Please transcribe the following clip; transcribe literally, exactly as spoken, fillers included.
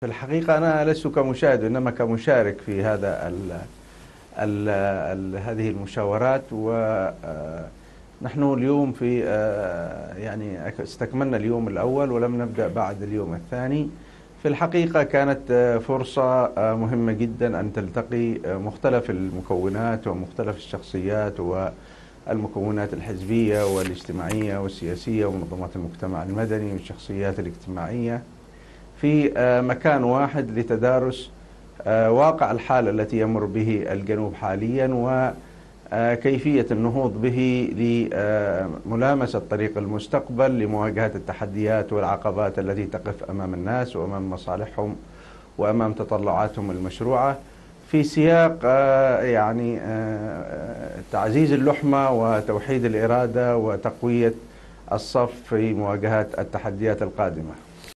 في الحقيقة أنا لست كمشاهد إنما كمشارك في هذا ال ال ال هذه المشاورات. ونحن اليوم في يعني استكملنا اليوم الأول ولم نبدأ بعد اليوم الثاني. في الحقيقة كانت فرصة مهمة جدا أن تلتقي مختلف المكونات ومختلف الشخصيات والمكونات الحزبية والاجتماعية والسياسية ومنظمات المجتمع المدني والشخصيات الاجتماعية في مكان واحد لتدارس واقع الحالة التي يمر به الجنوب حاليا وكيفية النهوض به لملامسة طريق المستقبل لمواجهة التحديات والعقبات التي تقف أمام الناس وأمام مصالحهم وأمام تطلعاتهم المشروعة في سياق يعني تعزيز اللحمة وتوحيد الإرادة وتقوية الصف في مواجهة التحديات القادمة.